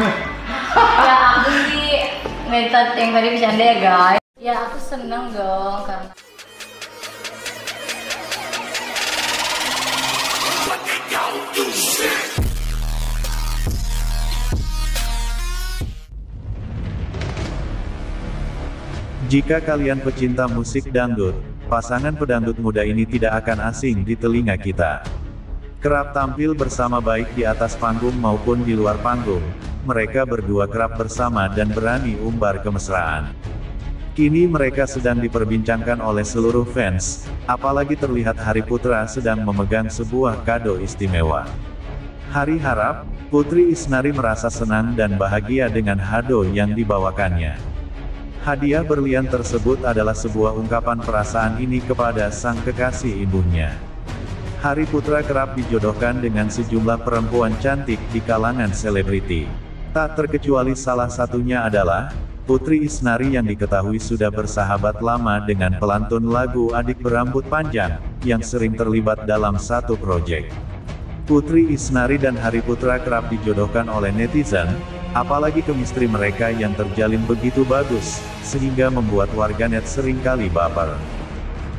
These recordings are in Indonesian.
Ya aku sih method yang tadi bercanda ya guys. Ya aku seneng dong karena jika kalian pecinta musik dangdut, pasangan pedangdut muda ini tidak akan asing di telinga kita. Kerap tampil bersama baik di atas panggung maupun di luar panggung, mereka berdua kerap bersama dan berani umbar kemesraan. Kini mereka sedang diperbincangkan oleh seluruh fans, apalagi terlihat Hari Putra sedang memegang sebuah kado istimewa. Hari harap, Putri Isnari merasa senang dan bahagia dengan kado yang dibawakannya. Hadiah berlian tersebut adalah sebuah ungkapan perasaan ini kepada sang kekasih ibunya. Hari Putra kerap dijodohkan dengan sejumlah perempuan cantik di kalangan selebriti. Tak terkecuali salah satunya adalah Putri Isnari yang diketahui sudah bersahabat lama dengan pelantun lagu Adik Berambut Panjang, yang sering terlibat dalam satu proyek. Putri Isnari dan Hari Putra kerap dijodohkan oleh netizen, apalagi chemistry mereka yang terjalin begitu bagus, sehingga membuat warganet seringkali baper.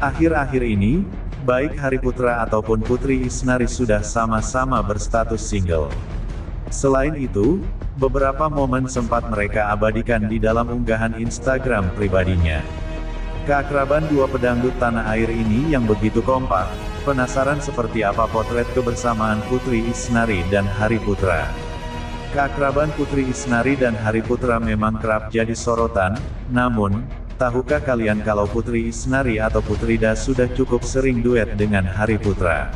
Akhir-akhir ini, baik Hari Putra ataupun Putri Isnari sudah sama-sama berstatus single. Selain itu, beberapa momen sempat mereka abadikan di dalam unggahan Instagram pribadinya. Keakraban dua pedangdut tanah air ini yang begitu kompak, penasaran seperti apa potret kebersamaan Putri Isnari dan Hari Putra. Keakraban Putri Isnari dan Hari Putra memang kerap jadi sorotan, namun, tahukah kalian kalau Putri Isnari atau Putrida sudah cukup sering duet dengan Hari Putra?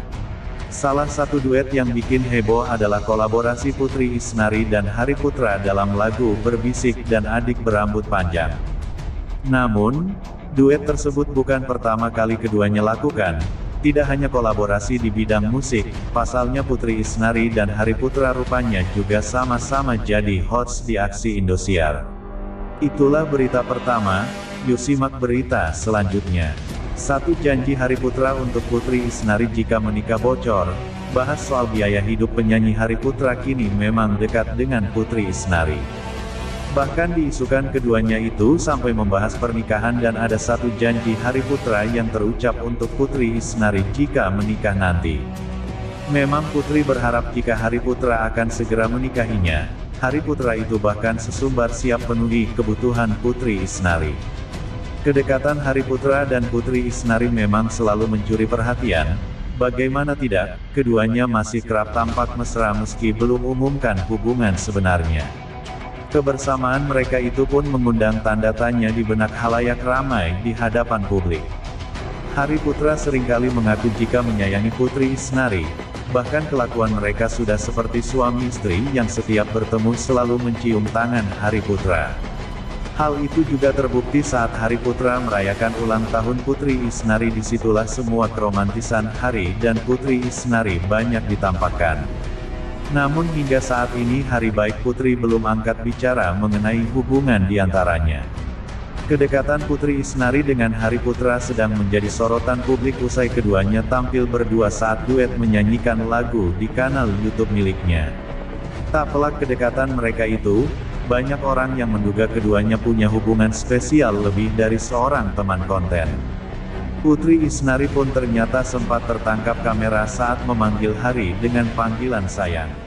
Salah satu duet yang bikin heboh adalah kolaborasi Putri Isnari dan Hari Putra dalam lagu Berbisik dan Adik Berambut Panjang. Namun, duet tersebut bukan pertama kali keduanya lakukan. Tidak hanya kolaborasi di bidang musik, pasalnya Putri Isnari dan Hari Putra rupanya juga sama-sama jadi host di aksi Indosiar. Itulah berita pertama, yuk simak berita selanjutnya. Satu janji Hari Putra untuk Putri Isnari jika menikah bocor, bahas soal biaya hidup penyanyi Hari Putra kini memang dekat dengan Putri Isnari. Bahkan diisukan keduanya itu sampai membahas pernikahan dan ada satu janji Hari Putra yang terucap untuk Putri Isnari jika menikah nanti. Memang Putri berharap jika Hari Putra akan segera menikahinya, Hari Putra itu bahkan sesumbar siap penuhi kebutuhan Putri Isnari. Kedekatan Hari Putra dan Putri Isnari memang selalu mencuri perhatian, bagaimana tidak, keduanya masih kerap tampak mesra meski belum umumkan hubungan sebenarnya. Kebersamaan mereka itu pun mengundang tanda tanya di benak khalayak ramai di hadapan publik. Hari Putra seringkali mengaku jika menyayangi Putri Isnari, bahkan kelakuan mereka sudah seperti suami istri yang setiap bertemu selalu mencium tangan Hari Putra. Hal itu juga terbukti saat Hari Putra merayakan ulang tahun Putri Isnari, disitulah semua keromantisan Hari dan Putri Isnari banyak ditampakkan. Namun hingga saat ini Hari baik Putri belum angkat bicara mengenai hubungan di antaranya. Kedekatan Putri Isnari dengan Hari Putra sedang menjadi sorotan publik usai keduanya tampil berdua saat duet menyanyikan lagu di kanal YouTube miliknya. Tak pelak kedekatan mereka itu, banyak orang yang menduga keduanya punya hubungan spesial lebih dari seorang teman konten. Putri Isnari pun ternyata sempat tertangkap kamera saat memanggil Hari dengan panggilan sayang.